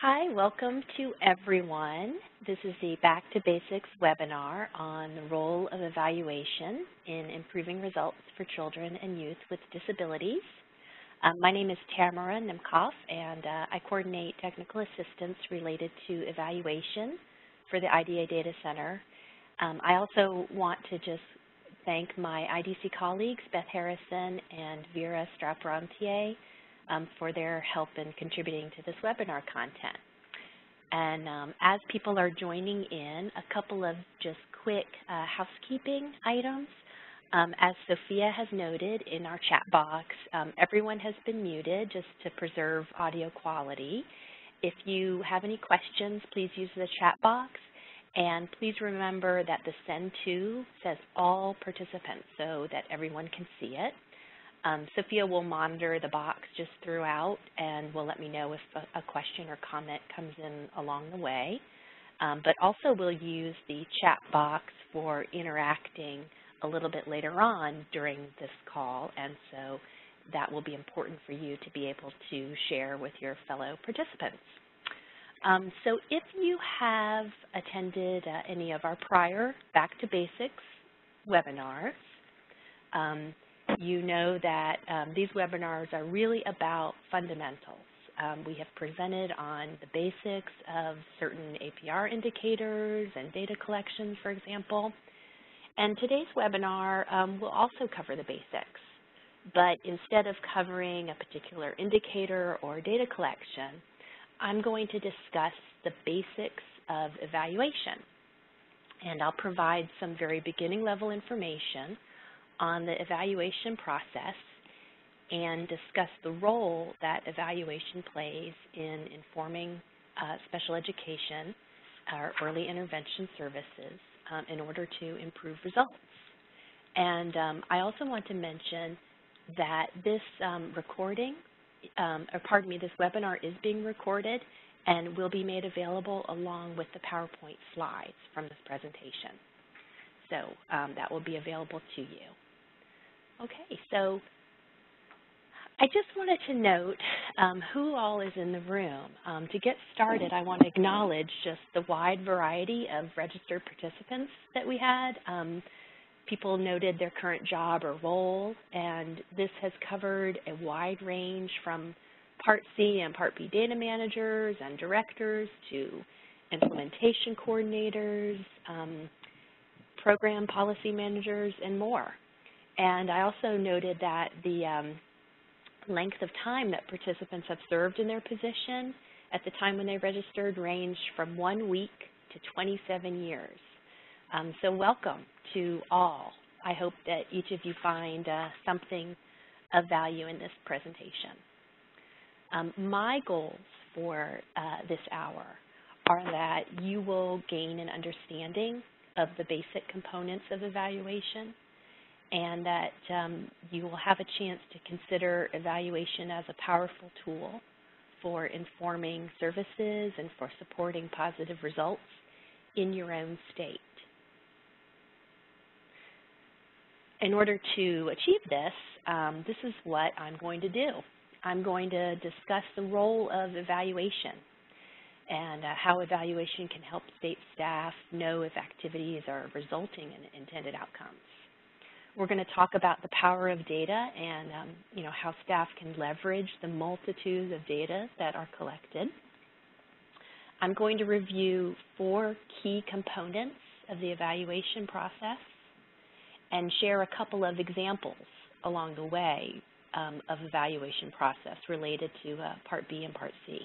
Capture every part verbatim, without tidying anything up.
Hi, welcome to everyone. This is the Back to Basics webinar on the role of evaluation in improving results for children and youth with disabilities. Um, my name is Tamara Nemkoff, and uh, I coordinate technical assistance related to evaluation for the IDEA Data Center. Um, I also want to just thank my I D C colleagues, Beth Harrison and Vera Straparantier, um, for their help in contributing to this webinar content. And um, as people are joining in, a couple of just quick uh, housekeeping items. Um, as Sophia has noted in our chat box, um, everyone has been muted just to preserve audio quality. If you have any questions, please use the chat box. And please remember that the send to says all participants so that everyone can see it. Um, Sophia will monitor the box just throughout and will let me know if a, a question or comment comes in along the way. Um, but also we'll use the chat box for interacting a little bit later on during this call, and so that will be important for you to be able to share with your fellow participants. Um, so if you have attended uh, any of our prior Back to Basics webinars, um, you know that um, these webinars are really about fundamentals. Um, we have presented on the basics of certain A P R indicators and data collection, for example. And today's webinar um, will also cover the basics, but instead of covering a particular indicator or data collection, I'm going to discuss the basics of evaluation, and I'll provide some very beginning level information on the evaluation process and discuss the role that evaluation plays in informing uh, special education or early intervention services um, in order to improve results. And um, I also want to mention that this um, recording Um, or pardon me, this webinar is being recorded and will be made available along with the PowerPoint slides from this presentation. So um, that will be available to you. Okay, so I just wanted to note um, who all is in the room. Um, to get started, I want to acknowledge just the wide variety of registered participants that we had. Um, People noted their current job or role, and this has covered a wide range from Part C and Part B data managers and directors to implementation coordinators, um, program policy managers, and more. And I also noted that the um, length of time that participants have served in their position at the time when they registered ranged from one week to twenty-seven years. Um, so welcome to all. I hope that each of you find uh, something of value in this presentation. Um, my goals for uh, this hour are that you will gain an understanding of the basic components of evaluation, and that um, you will have a chance to consider evaluation as a powerful tool for informing services and for supporting positive results in your own state. In order to achieve this, um, this is what I'm going to do. I'm going to discuss the role of evaluation and uh, how evaluation can help state staff know if activities are resulting in intended outcomes. We're going to talk about the power of data and um, you know, how staff can leverage the multitude of data that are collected. I'm going to review four key components of the evaluation process and share a couple of examples along the way um, of evaluation process related to uh, Part B and Part C.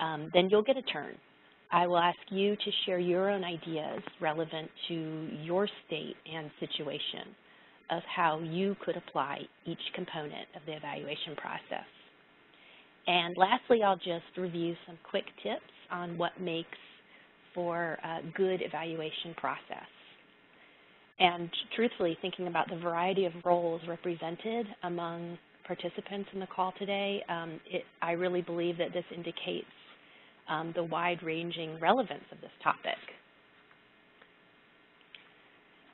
Um, then you'll get a turn. I will ask you to share your own ideas relevant to your state and situation of how you could apply each component of the evaluation process. And lastly, I'll just review some quick tips on what makes for a good evaluation process. And truthfully, thinking about the variety of roles represented among participants in the call today, um, it, I really believe that this indicates um, the wide-ranging relevance of this topic.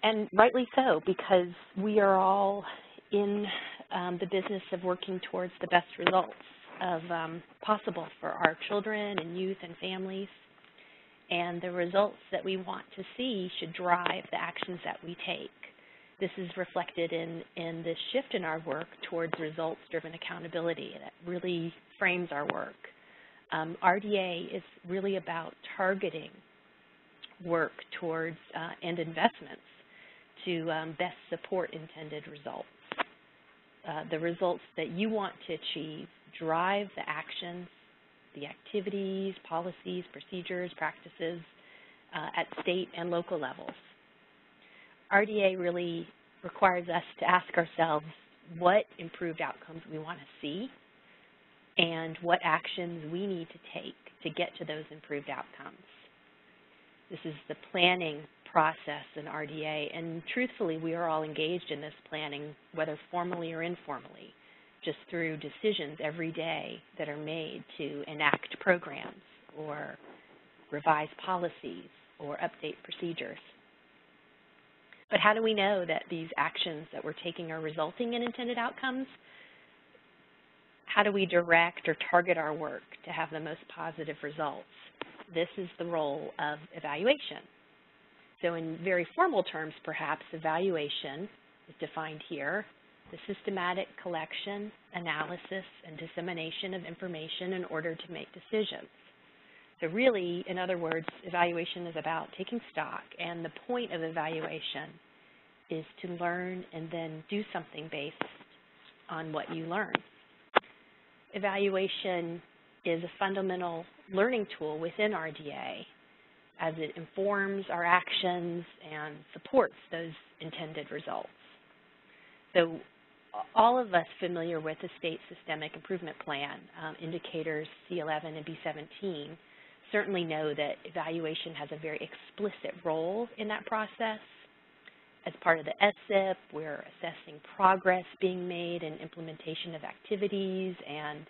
And rightly so, because we are all in um, the business of working towards the best results of um, possible for our children and youth and families. And the results that we want to see should drive the actions that we take. This is reflected in, in this shift in our work towards results-driven accountability that really frames our work. Um, R D A is really about targeting work towards uh, and investments to um, best support intended results. Uh, the results that you want to achieve drive the actions, the activities, policies, procedures, practices uh, at state and local levels. R D A really requires us to ask ourselves what improved outcomes we want to see and what actions we need to take to get to those improved outcomes. This is the planning process in R D A, and truthfully, we are all engaged in this planning, whether formally or informally, just through decisions every day that are made to enact programs or revise policies or update procedures. But how do we know that these actions that we're taking are resulting in intended outcomes? How do we direct or target our work to have the most positive results? This is the role of evaluation. So in very formal terms, perhaps, evaluation is defined here: the systematic collection, analysis, and dissemination of information in order to make decisions. So really, in other words, evaluation is about taking stock, and the point of evaluation is to learn and then do something based on what you learn. Evaluation is a fundamental learning tool within R D A as it informs our actions and supports those intended results. So all of us familiar with the State Systemic Improvement Plan, um, Indicators C eleven and B seventeen, certainly know that evaluation has a very explicit role in that process. As part of the S S I P, we're assessing progress being made and implementation of activities and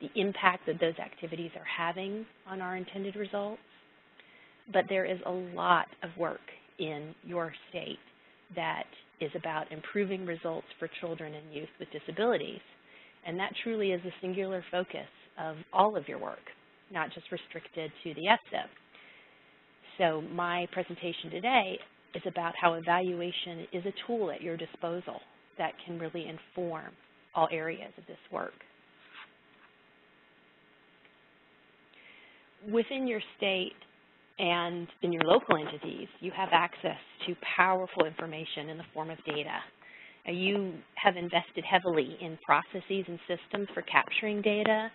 the impact that those activities are having on our intended results. But there is a lot of work in your state that is about improving results for children and youth with disabilities. And that truly is a singular focus of all of your work, not just restricted to the S S I P. So my presentation today is about how evaluation is a tool at your disposal that can really inform all areas of this work. Within your state and in your local entities, you have access to powerful information in the form of data. Now, you have invested heavily in processes and systems for capturing data.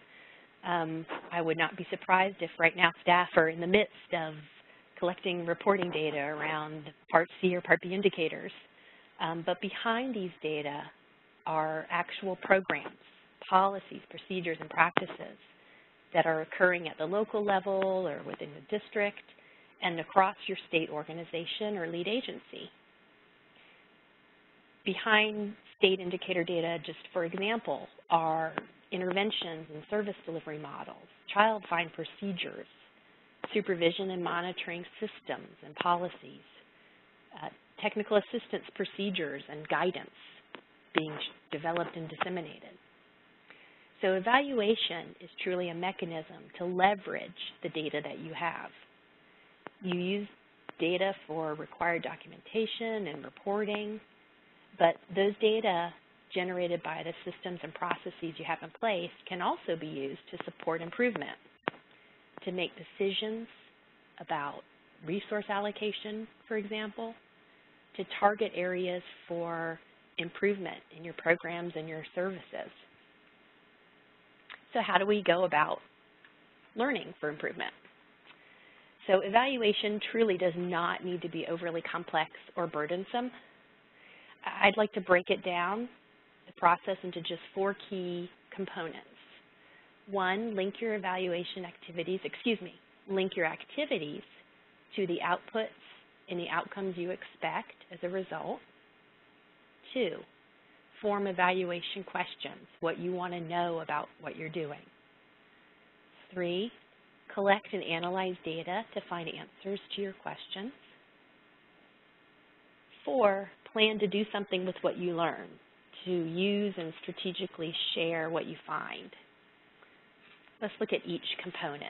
Um, I would not be surprised if right now staff are in the midst of collecting reporting data around Part C or Part B indicators. Um, but behind these data are actual programs, policies, procedures, and practices that are occurring at the local level or within the district and across your state organization or lead agency. Behind state indicator data, just for example, are interventions and service delivery models, child-find procedures, supervision and monitoring systems and policies, uh, technical assistance procedures and guidance being developed and disseminated. So evaluation is truly a mechanism to leverage the data that you have. You use data for required documentation and reporting, but those data generated by the systems and processes you have in place can also be used to support improvement, to make decisions about resource allocation, for example, to target areas for improvement in your programs and your services. So how do we go about learning for improvement? So evaluation truly does not need to be overly complex or burdensome. I'd like to break it down, the process, into just four key components. One, link your evaluation activities, excuse me, link your activities to the outputs and the outcomes you expect as a result. Two, form evaluation questions, what you want to know about what you're doing. Three, collect and analyze data to find answers to your questions. Four, plan to do something with what you learn, to use and strategically share what you find. Let's look at each component.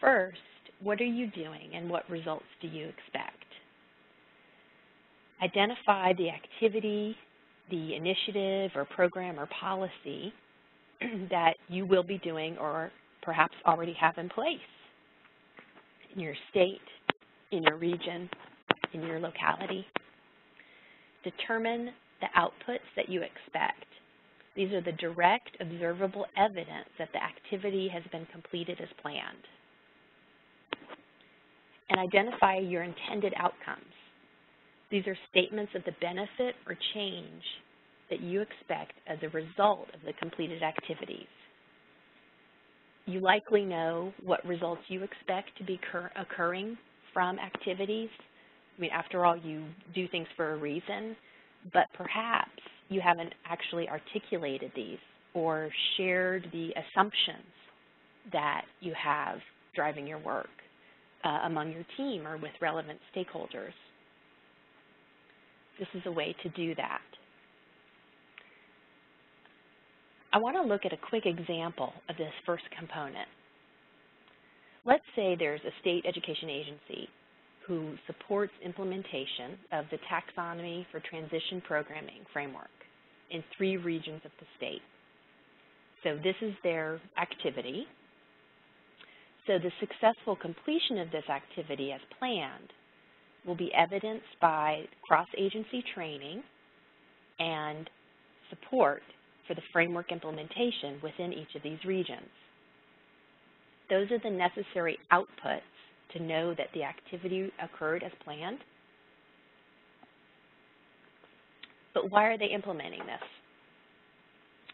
First, what are you doing and what results do you expect? Identify the activity, the initiative or program or policy that you will be doing or perhaps already have in place in your state, in your region, in your locality. Determine the outputs that you expect. These are the direct, observable evidence that the activity has been completed as planned. And identify your intended outcomes. These are statements of the benefit or change that you expect as a result of the completed activities. You likely know what results you expect to be occurring from activities. I mean, after all, you do things for a reason, but perhaps you haven't actually articulated these or shared the assumptions that you have driving your work uh, among your team or with relevant stakeholders. This is a way to do that. I want to look at a quick example of this first component. Let's say there's a state education agency who supports implementation of the Taxonomy for Transition Programming framework in three regions of the state. So this is their activity. So the successful completion of this activity as planned will be evidenced by cross-agency training and support for the framework implementation within each of these regions. Those are the necessary outputs to know that the activity occurred as planned. But why are they implementing this?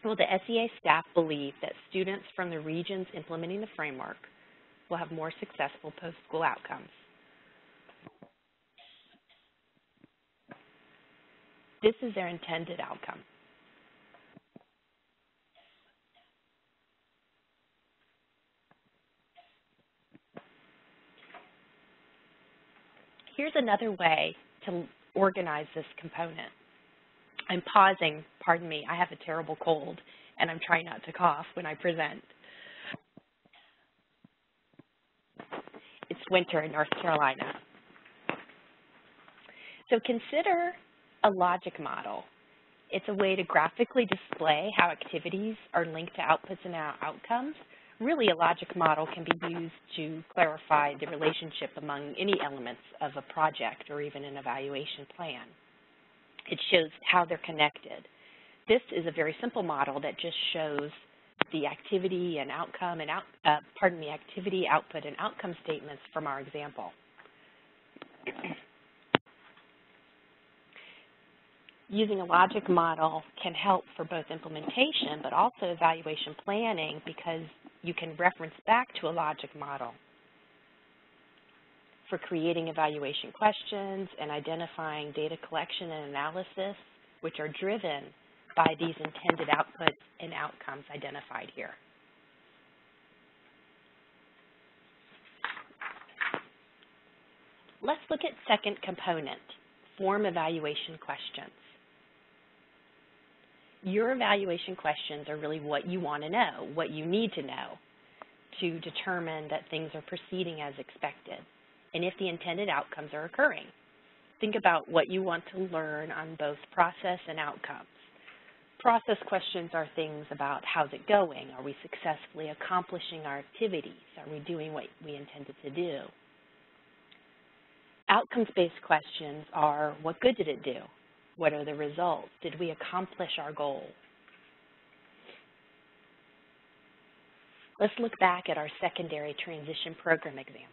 Well, the S E A staff believe that students from the regions implementing the framework will have more successful post-school outcomes. This is their intended outcome. Here's another way to organize this component. I'm pausing, pardon me, I have a terrible cold, and I'm trying not to cough when I present. It's winter in North Carolina. So consider a logic model. It's a way to graphically display how activities are linked to outputs and outcomes. Really, a logic model can be used to clarify the relationship among any elements of a project or even an evaluation plan. It shows how they're connected. This is a very simple model that just shows the activity and outcome and out, uh, pardon me, activity, output, and outcome statements from our example. Using a logic model can help for both implementation but also evaluation planning because you can reference back to a logic model for creating evaluation questions and identifying data collection and analysis, which are driven by these intended outputs and outcomes identified here. Let's look at second component, form evaluation questions. Your evaluation questions are really what you want to know, what you need to know to determine that things are proceeding as expected and if the intended outcomes are occurring. Think about what you want to learn on both process and outcomes. Process questions are things about how's it going? Are we successfully accomplishing our activities? Are we doing what we intended to do? Outcomes-based questions are what good did it do? What are the results? Did we accomplish our goal? Let's look back at our secondary transition program example.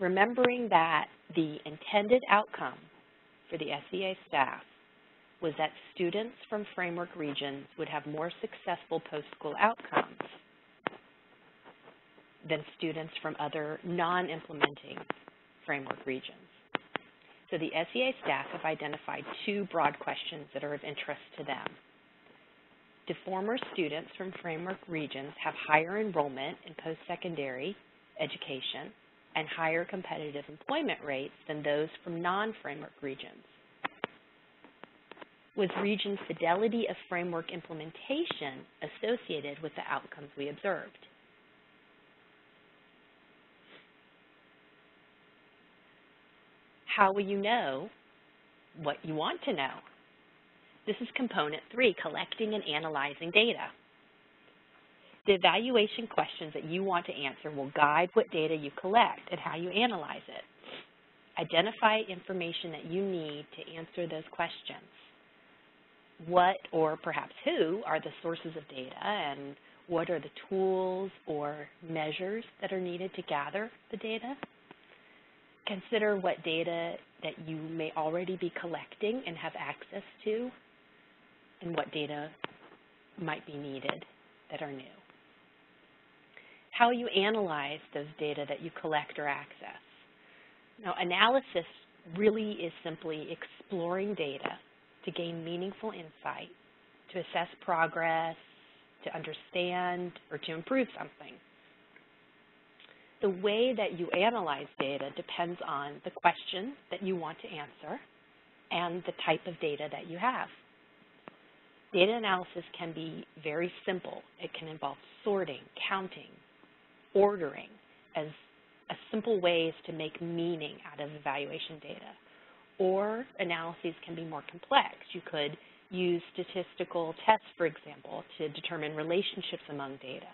Remembering that the intended outcome for the S E A staff was that students from framework regions would have more successful post-school outcomes than students from other non-implementing framework regions. So the S E A staff have identified two broad questions that are of interest to them. Do former students from framework regions have higher enrollment in post-secondary education and higher competitive employment rates than those from non-framework regions? was region fidelity of framework implementation associated with the outcomes we observed. How will you know what you want to know? This is component three, collecting and analyzing data. The evaluation questions that you want to answer will guide what data you collect and how you analyze it. Identify information that you need to answer those questions. What, or perhaps who, are the sources of data, and what are the tools or measures that are needed to gather the data? Consider what data that you may already be collecting and have access to, and what data might be needed that are new. How you analyze those data that you collect or access. Now, analysis really is simply exploring data to gain meaningful insight, to assess progress, to understand, or to improve something. The way that you analyze data depends on the question that you want to answer and the type of data that you have. Data analysis can be very simple. It can involve sorting, counting, ordering as a simple ways to make meaning out of evaluation data. Or analyses can be more complex. You could use statistical tests, for example, to determine relationships among data.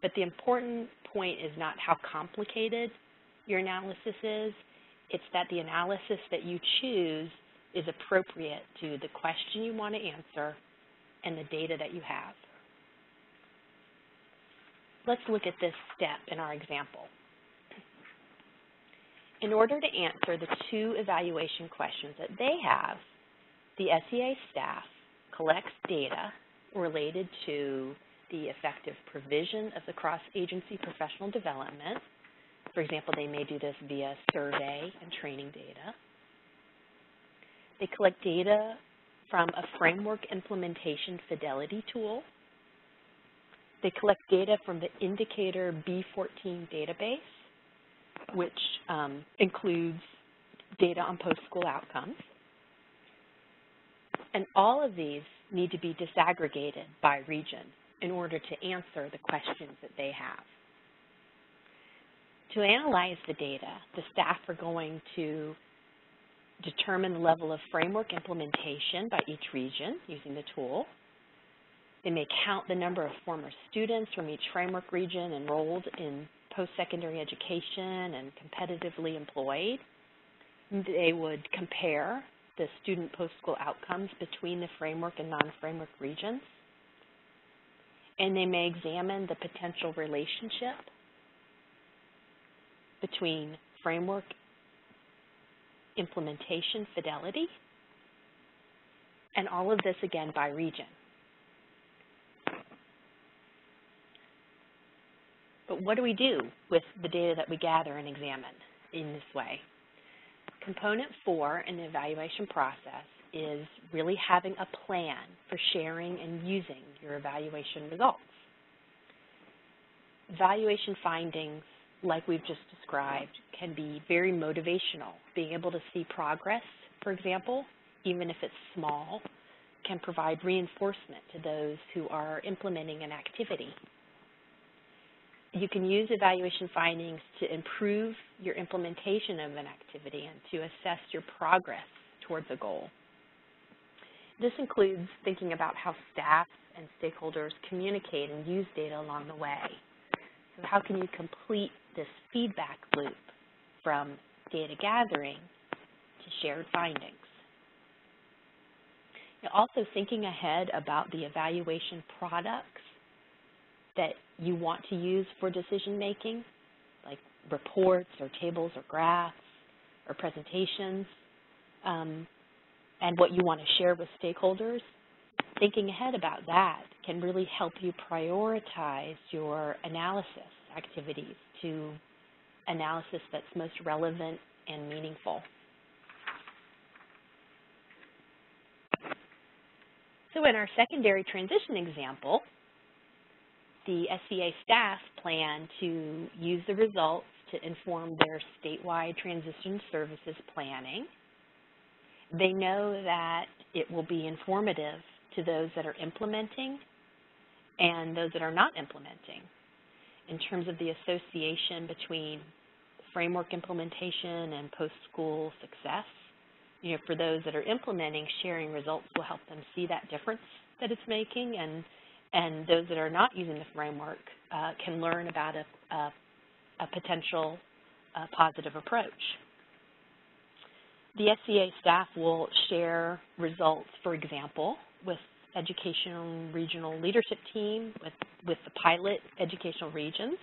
But the important point is not how complicated your analysis is. It's that the analysis that you choose is appropriate to the question you want to answer and the data that you have. Let's look at this step in our example. In order to answer the two evaluation questions that they have, the S E A staff collects data related to the effective provision of the cross-agency professional development. For example, they may do this via survey and training data. They collect data from a framework implementation fidelity tool. They collect data from the Indicator B fourteen database, which um, includes data on post-school outcomes. And all of these need to be disaggregated by region in order to answer the questions that they have. To analyze the data, the staff are going to determine the level of framework implementation by each region using the tool. They may count the number of former students from each framework region enrolled in post-secondary education and competitively employed. They would compare the student post-school outcomes between the framework and non-framework regions. And they may examine the potential relationship between framework implementation fidelity, and all of this again by region. But what do we do with the data that we gather and examine in this way? Component four in the evaluation process is really having a plan for sharing and using your evaluation results. Evaluation findings, like we've just described, can be very motivational. Being able to see progress, for example, even if it's small, can provide reinforcement to those who are implementing an activity. You can use evaluation findings to improve your implementation of an activity and to assess your progress towards a goal. This includes thinking about how staff and stakeholders communicate and use data along the way. So how can you complete this feedback loop from data gathering to shared findings? Now, also thinking ahead about the evaluation products that you want to use for decision making, like reports or tables or graphs or presentations, um, and what you want to share with stakeholders. Thinking ahead about that can really help you prioritize your analysis activities to analysis that's most relevant and meaningful. So in our secondary transition example, the S E A staff plan to use the results to inform their statewide transition services planning. They know that it will be informative to those that are implementing and those that are not implementing in terms of the association between framework implementation and post-school success. You know, for those that are implementing, sharing results will help them see that difference that it's making, and and those that are not using the framework uh, can learn about a, a, a potential uh, positive approach. The S C A staff will share results, for example, with educational regional leadership team, with, with the pilot educational regions,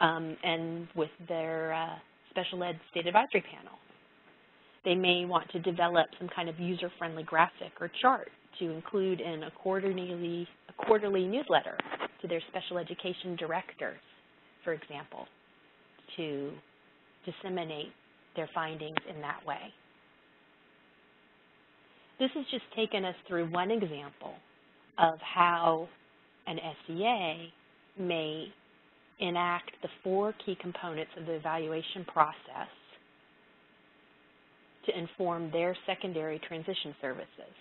um, and with their uh, special ed state advisory panel. They may want to develop some kind of user-friendly graphic or chart to include in a quarterly, a quarterly newsletter to their special education directors, for example, to disseminate their findings in that way. This has just taken us through one example of how an S E A may enact the four key components of the evaluation process to inform their secondary transition services.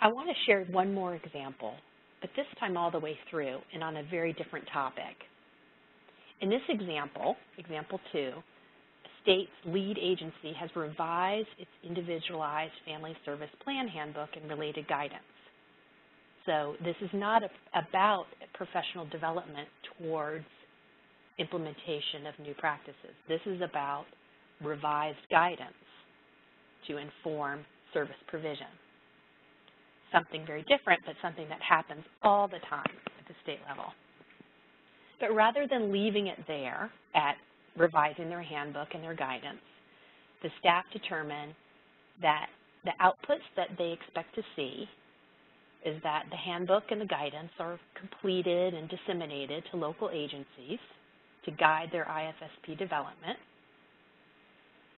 I want to share one more example, but this time all the way through and on a very different topic. In this example, example two, a state's lead agency has revised its individualized family service plan handbook and related guidance. So this is not a, about professional development towards implementation of new practices. This is about revised guidance to inform service provision. Something very different, but something that happens all the time at the state level. But rather than leaving it there at revising their handbook and their guidance, the staff determine that the outputs that they expect to see is that the handbook and the guidance are completed and disseminated to local agencies to guide their I F S P development.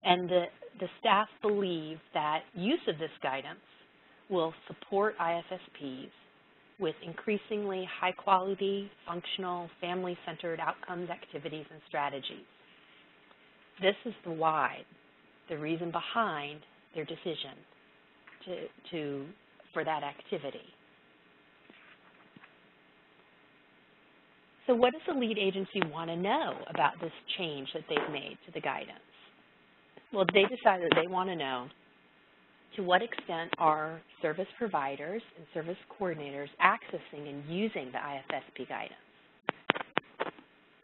And the, the staff believe that use of this guidance will support I F S Ps with increasingly high-quality, functional, family-centered outcomes, activities, and strategies. This is the why, the reason behind their decision to, to, for that activity. So what does the lead agency want to know about this change that they've made to the guidance? Well, they decided they want to know to what extent are service providers and service coordinators accessing and using the I F S P guidance.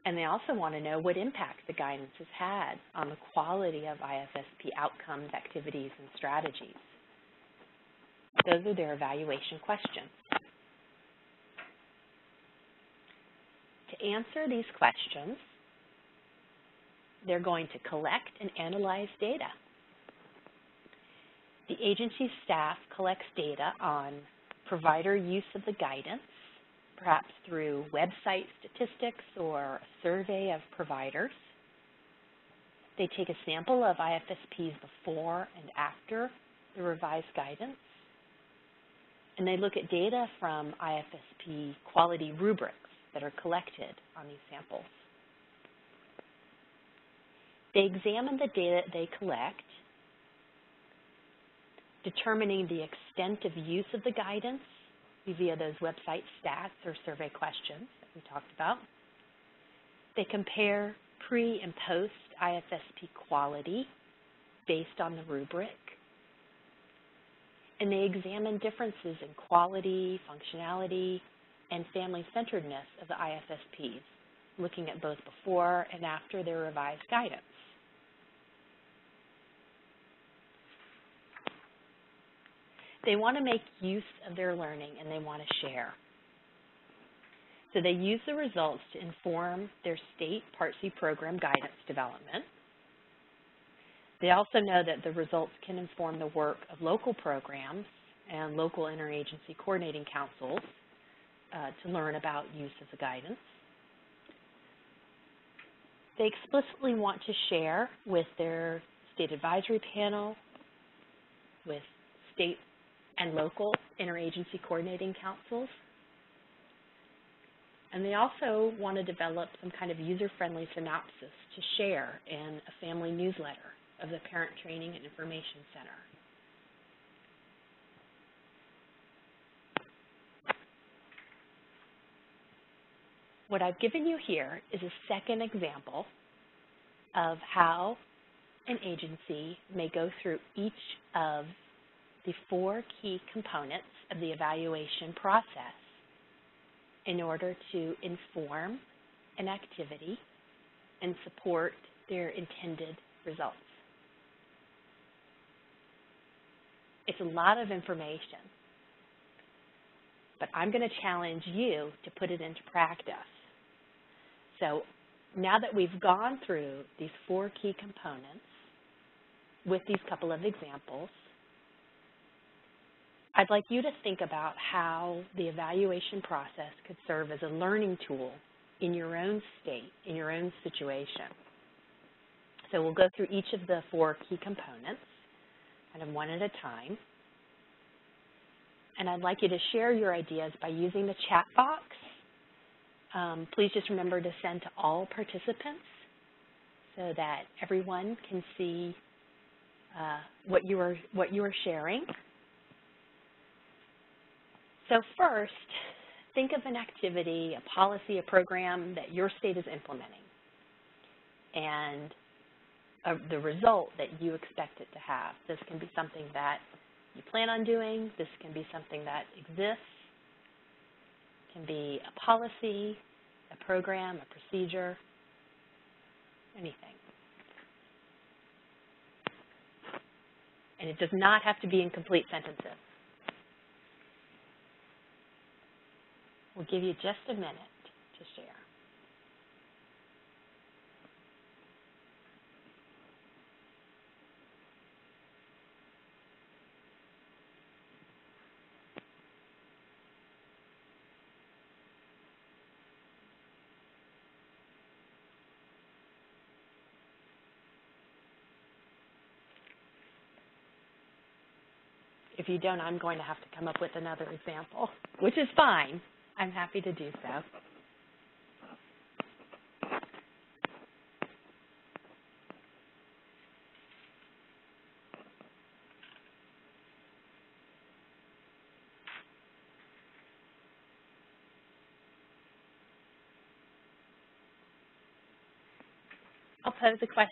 And they also want to know what impact the guidance has had on the quality of I F S P outcomes, activities, and strategies. Those are their evaluation questions. To answer these questions, they're going to collect and analyze data. The agency staff collects data on provider use of the guidance, perhaps through website statistics or a survey of providers. They take a sample of I F S Ps before and after the revised guidance, and they look at data from I F S P quality rubrics that are collected on these samples. They examine the data they collect, determining the extent of use of the guidance via those website stats or survey questions that we talked about. They compare pre- and post-I F S P quality based on the rubric. And they examine differences in quality, functionality, and family-centeredness of the I F S Ps, looking at both before and after their revised guidance. They want to make use of their learning and they want to share. So they use the results to inform their state Part C program guidance development. They also know that the results can inform the work of local programs and local interagency coordinating councils uh, to learn about use of the guidance. They explicitly want to share with their state advisory panel, with state and local interagency coordinating councils. And they also want to develop some kind of user-friendly synopsis to share in a family newsletter of the Parent Training and Information Center. what I've given you here is a second example of how an agency may go through each of the four key components of the evaluation process in order to inform an activity and support their intended results. It's a lot of information, but I'm going to challenge you to put it into practice. So now that we've gone through these four key components with these couple of examples, I'd like you to think about how the evaluation process could serve as a learning tool in your own state, in your own situation. So we'll go through each of the four key components, kind of one at a time. And I'd like you to share your ideas by using the chat box. Um, please just remember to send to all participants so that everyone can see uh, what you are, what you are sharing. So first, think of an activity, a policy, a program that your state is implementing and uh, the result that you expect it to have. This can be something that you plan on doing. This can be something that exists. It can be a policy, a program, a procedure, anything. And it does not have to be in complete sentences. We'll give you just a minute to share. If you don't, I'm going to have to come up with another example, which is fine. I'm happy to do so. I'll pose a question.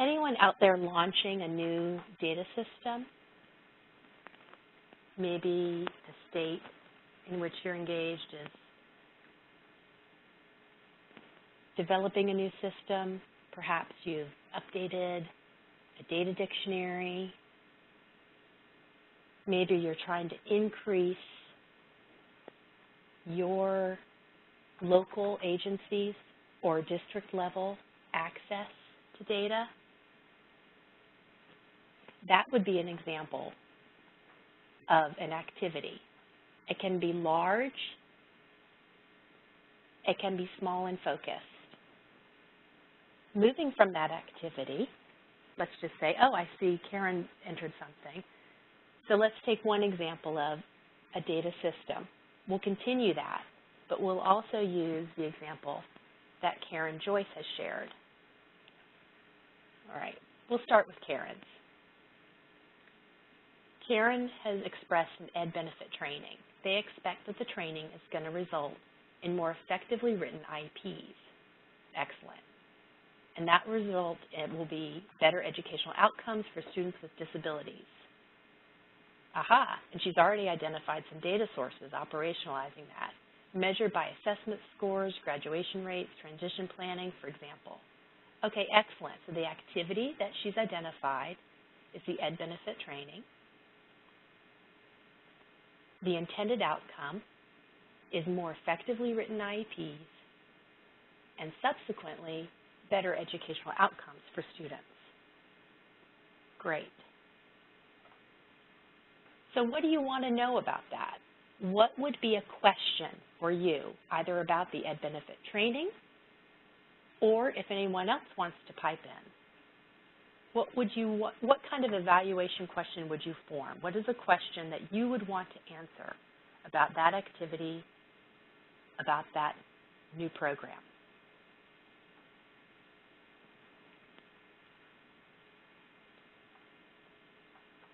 Anyone out there launching a new data system? Maybe the state in which you're engaged is developing a new system. Perhaps you've updated a data dictionary. Maybe you're trying to increase your local agencies or district level access to data. That would be an example of an activity. It can be large, it can be small and focused. Moving from that activity, let's just say, oh, I see Karen entered something. So let's take one example of a data system. We'll continue that, but we'll also use the example that Karen Joyce has shared. All right, we'll start with Karen's. Karen has expressed an Ed Benefit training. They expect that the training is going to result in more effectively written I Ps. Excellent. And that result, it will be better educational outcomes for students with disabilities. Aha, and she's already identified some data sources operationalizing that, measured by assessment scores, graduation rates, transition planning, for example. Okay, excellent. So the activity that she's identified is the Ed Benefit training. The intended outcome is more effectively written I E Ps and subsequently better educational outcomes for students. Great. So what do you want to know about that? What would be a question for you, either about the Ed Benefit training or if anyone else wants to pipe in? What would you, what, what kind of evaluation question would you form? What is a question that you would want to answer about that activity, about that new program?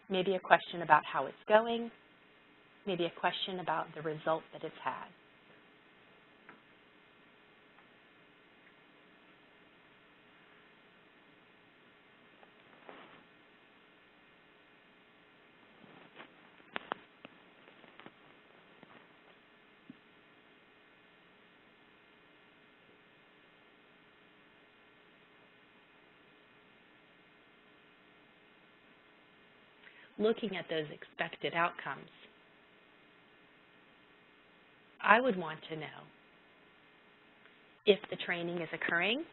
Maybe a question about how it's going, maybe a question about the result that it's had. Looking at those expected outcomes, I would want to know if the training is occurring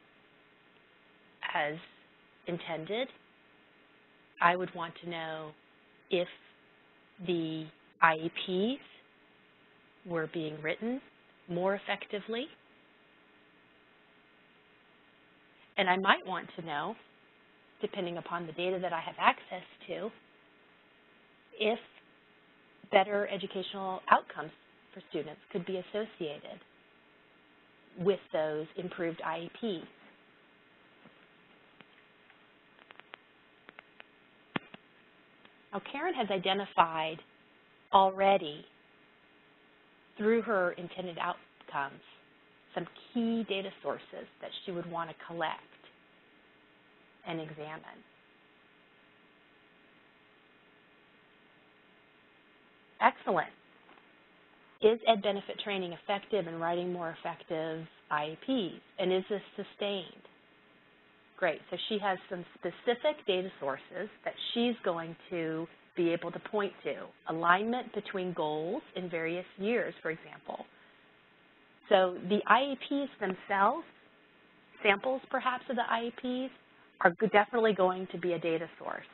as intended. I would want to know if the I E Ps were being written more effectively. And I might want to know, depending upon the data that I have access to, if better educational outcomes for students could be associated with those improved I E Ps. Now, Karen has identified already, through her intended outcomes, some key data sources that she would want to collect and examine. Excellent. Is Ed Benefit training effective in writing more effective I E Ps? And is this sustained? Great. So she has some specific data sources that she's going to be able to point to. Alignment between goals in various years, for example. So the I E Ps themselves, samples perhaps of the I E Ps, are definitely going to be a data source.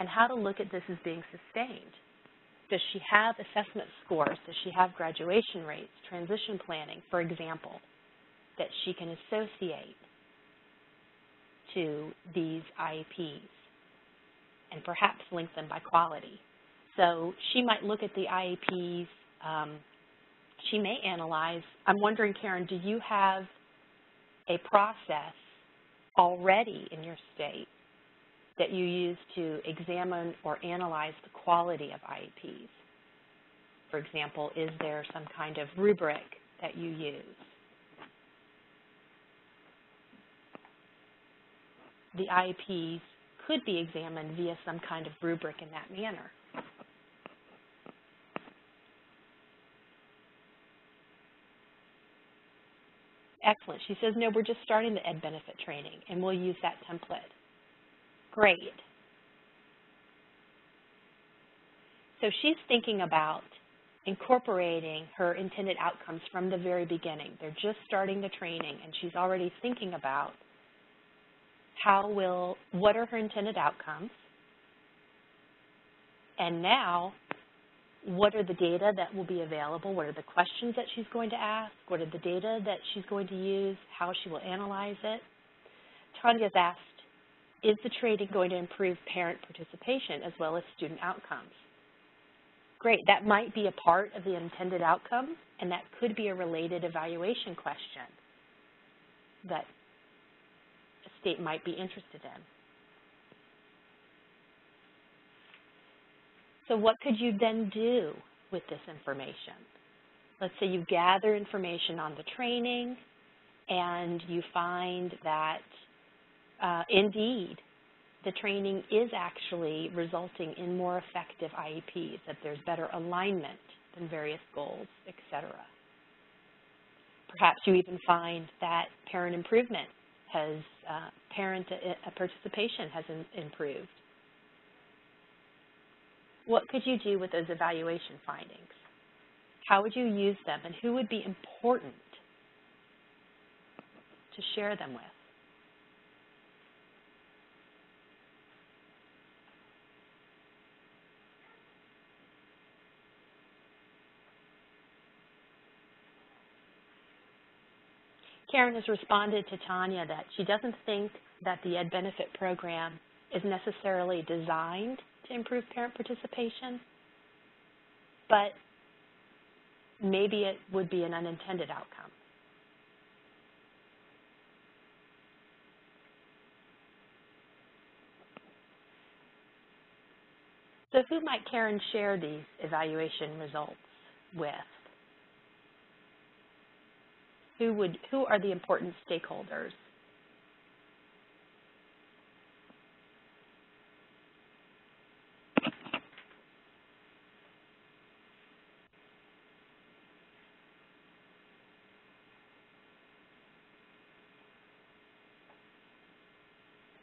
And how to look at this as being sustained. Does she have assessment scores? Does she have graduation rates, transition planning, for example, that she can associate to these I E Ps and perhaps link them by quality? So she might look at the I E Ps. Um, she may analyze. I'm wondering, Karen, do you have a process already in your state that you use to examine or analyze the quality of I E Ps? For example, is there some kind of rubric that you use? The I E Ps could be examined via some kind of rubric in that manner. Excellent. She says, no, we're just starting the Ed Benefit training, and we'll use that template. Great. So she's thinking about incorporating her intended outcomes from the very beginning. They're just starting the training, and she's already thinking about how will, what are her intended outcomes? And now, what are the data that will be available? What are the questions that she's going to ask? What are the data that she's going to use? How she will analyze it? Tanya's asked, is the training going to improve parent participation as well as student outcomes? Great, that might be a part of the intended outcome, and that could be a related evaluation question that a state might be interested in. So what could you then do with this information? Let's say you gather information on the training, and you find that Uh, indeed, the training is actually resulting in more effective I E Ps, that there's better alignment than various goals, et cetera. Perhaps you even find that parent improvement has, uh, parent uh, participation has in, improved. What could you do with those evaluation findings? How would you use them, and who would be important to share them with? Karen has responded to Tanya that she doesn't think that the Ed Benefit program is necessarily designed to improve parent participation, but maybe it would be an unintended outcome. So who might Karen share these evaluation results with? Who would, who are the important stakeholders?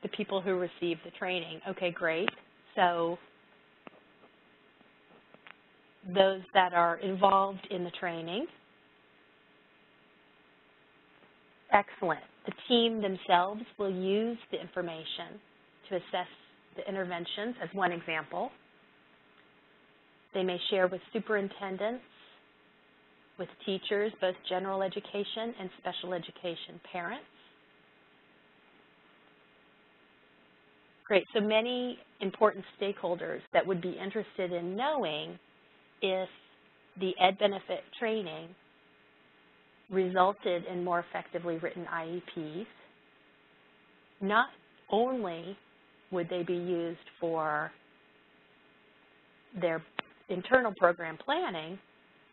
The people who receive the training. Okay, great. So those that are involved in the training. Excellent. The team themselves will use the information to assess the interventions as one example. They may share with superintendents, with teachers, both general education and special education parents. Great, so many important stakeholders that would be interested in knowing if the Ed Benefit training resulted in more effectively written I E Ps. Not only would they be used for their internal program planning,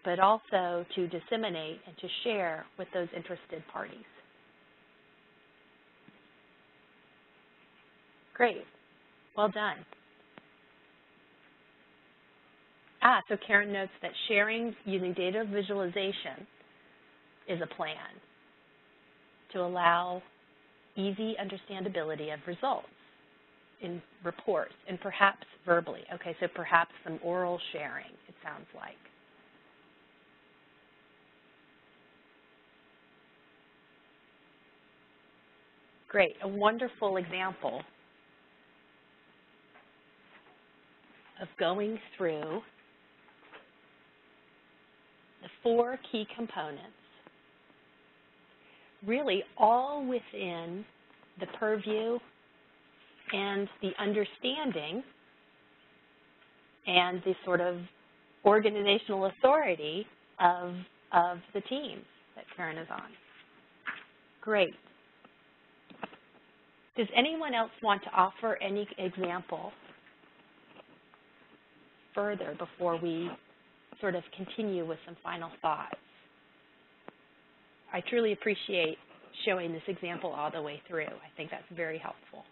but also to disseminate and to share with those interested parties. Great. Well done. Ah, so Karen notes that sharing using data visualization is a plan to allow easy understandability of results in reports and perhaps verbally. Okay, so perhaps some oral sharing, it sounds like. Great, a wonderful example of going through the four key components, really all within the purview and the understanding and the sort of organizational authority of, of the teams that Karen is on. Great. Does anyone else want to offer any example further before we sort of continue with some final thoughts? I truly appreciate showing this example all the way through. I think that's very helpful.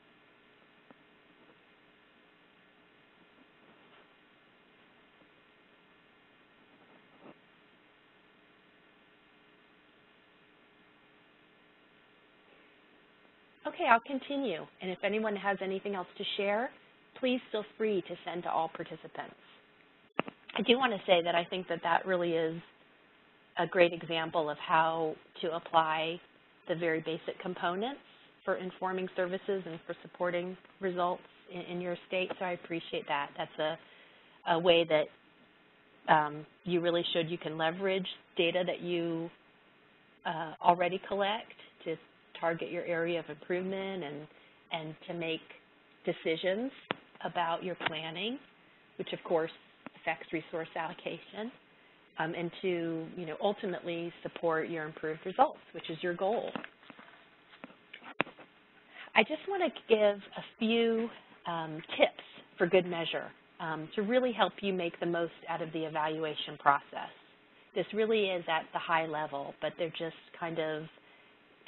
Okay, I'll continue. And if anyone has anything else to share, please feel free to send to all participants. I do want to say that I think that that really is a great example of how to apply the very basic components for informing services and for supporting results in, in your state, so I appreciate that. That's a, a way that um, you really showed you can leverage data that you uh, already collect to target your area of improvement and, and to make decisions about your planning, which of course affects resource allocation, um, and to, you know, ultimately support your improved results, which is your goal. I just want to give a few um, tips for good measure um, to really help you make the most out of the evaluation process. This really is at the high level, but they're just kind of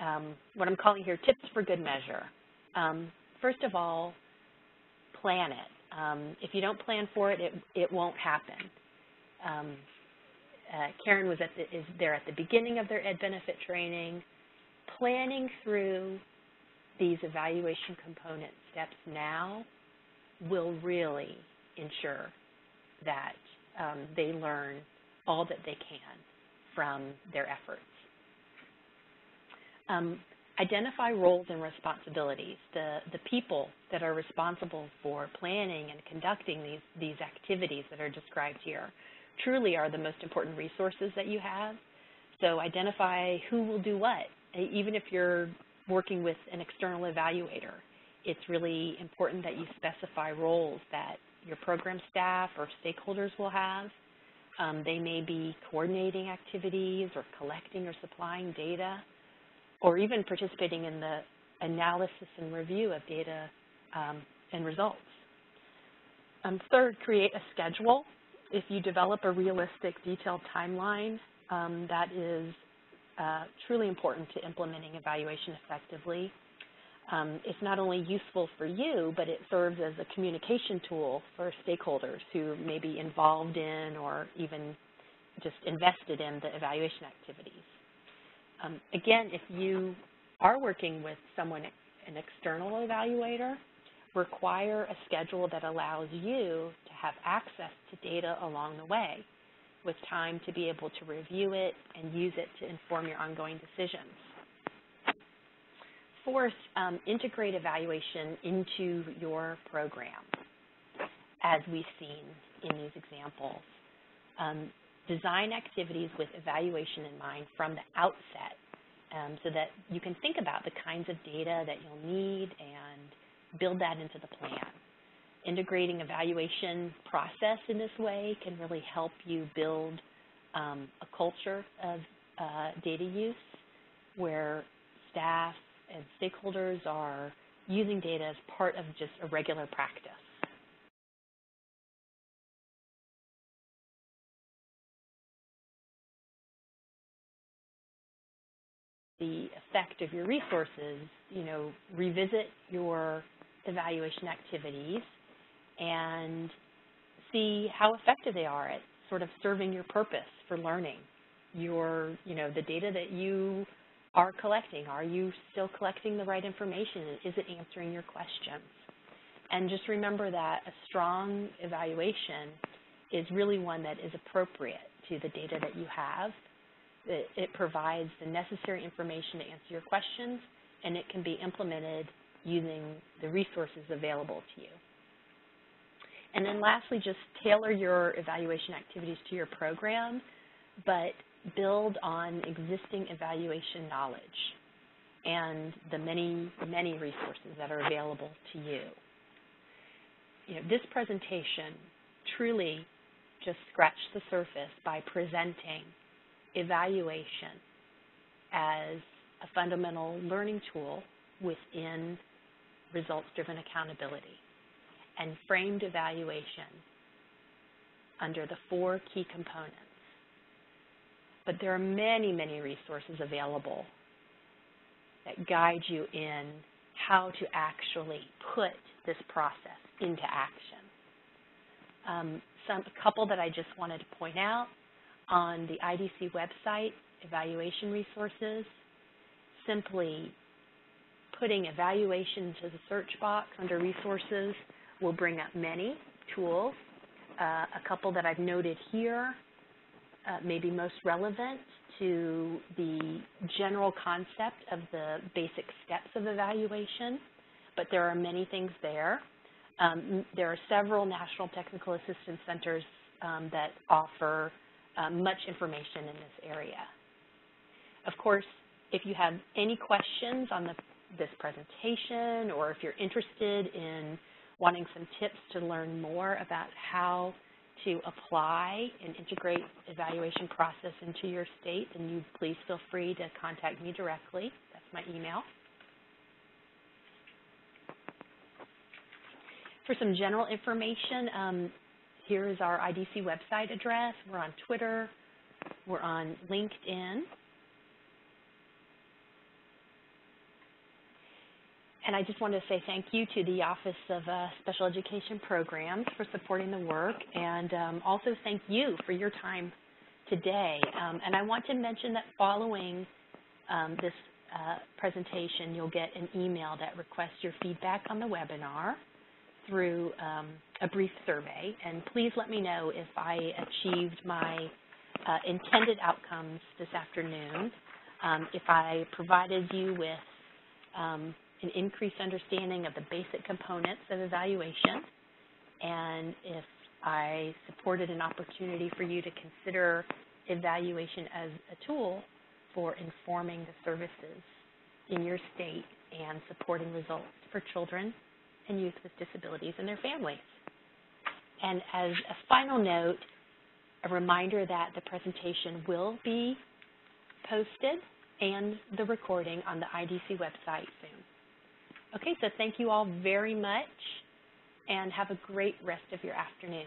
um, what I'm calling here tips for good measure. Um, first of all, plan it. Um, if you don't plan for it, it, it won't happen. Um, uh, Karen was at the, is there at the beginning of their Ed Benefit training, planning through these evaluation component steps now will really ensure that um, they learn all that they can from their efforts. Um, Identify roles and responsibilities, the, the people that are responsible for planning and conducting these, these activities that are described here truly are the most important resources that you have. So identify who will do what. Even if you're working with an external evaluator, it's really important that you specify roles that your program staff or stakeholders will have. Um, they may be coordinating activities or collecting or supplying data, or even participating in the analysis and review of data um, and results. Um, third, create a schedule. If you develop a realistic, detailed timeline, um, that is uh, truly important to implementing evaluation effectively. Um, it's not only useful for you, but it serves as a communication tool for stakeholders who may be involved in or even just invested in the evaluation activities. Um, again, if you are working with someone, an external evaluator, require a schedule that allows you to have access to data along the way with time to be able to review it and use it to inform your ongoing decisions. Fourth, um, integrate evaluation into your program, as we've seen in these examples. Um, design activities with evaluation in mind from the outset, um, so that you can think about the kinds of data that you'll need and build that into the plan. Integrating evaluation process in this way can really help you build um, a culture of uh, data use where staff and stakeholders are using data as part of just a regular practice. The effect of your resources, you know, revisit your evaluation activities and see how effective they are at sort of serving your purpose for learning. Your, you know, the data that you are collecting, are you still collecting the right information? Is it answering your questions? And just remember that a strong evaluation is really one that is appropriate to the data that you have. It, it provides the necessary information to answer your questions, and it can be implemented using the resources available to you. And then lastly, just tailor your evaluation activities to your program, but build on existing evaluation knowledge and the many, many resources that are available to you. You know, this presentation truly just scratched the surface by presenting evaluation as a fundamental learning tool within results-driven accountability and framed evaluation under the four key components. But there are many, many resources available that guide you in how to actually put this process into action. Um, some, a couple that I just wanted to point out on the I D C website, evaluation resources, simply putting evaluation to the search box under resources will bring up many tools. Uh, a couple that I've noted here, Uh, maybe most relevant to the general concept of the basic steps of evaluation, but there are many things there. Um, there are several National Technical Assistance Centers um, that offer uh, much information in this area. Of course, if you have any questions on the, this presentation, or if you're interested in wanting some tips to learn more about how to apply and integrate evaluation process into your state, and you please feel free to contact me directly. That's my email. For some general information, um, here is our I D C website address. We're on Twitter. We're on LinkedIn. And I just want to say thank you to the Office of uh, Special Education Programs for supporting the work, and um, also thank you for your time today. Um, and I want to mention that following um, this uh, presentation, you'll get an email that requests your feedback on the webinar through um, a brief survey. And please let me know if I achieved my uh, intended outcomes this afternoon, um, if I provided you with um, an increased understanding of the basic components of evaluation, and if I supported an opportunity for you to consider evaluation as a tool for informing the services in your state and supporting results for children and youth with disabilities and their families. And as a final note, a reminder that the presentation will be posted and the recording on the I D C website soon. Okay, so thank you all very much, and have a great rest of your afternoon.